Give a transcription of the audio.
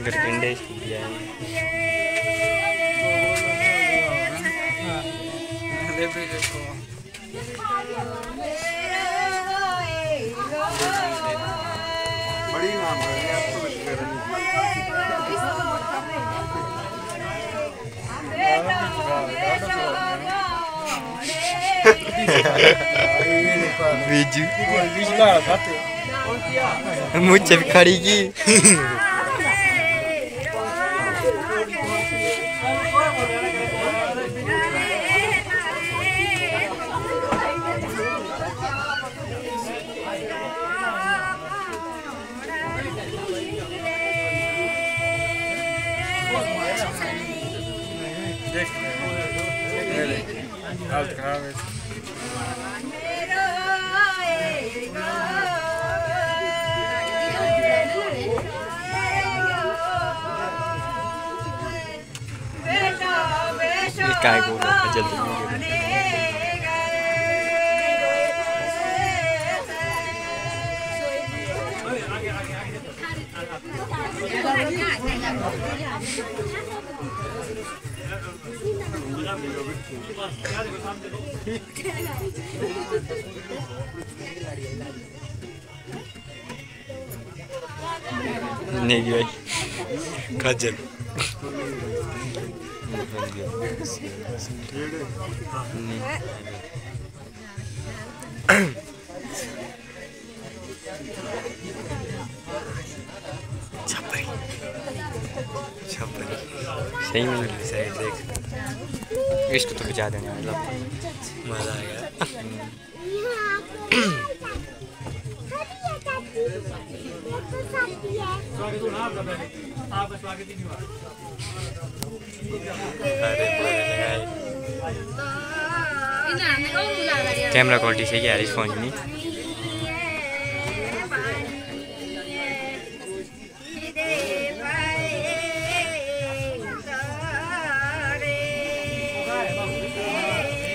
berpindah ya. Biju, muncul kari ki. Alt graves. Ikai go na jaldi mujhe. नहीं गया काजल छपरी छपरी सही में सही देख इसको तो बजा देना मतलब मजा आएगा कैमरा क्वालिटी सही है यार इस फोन की।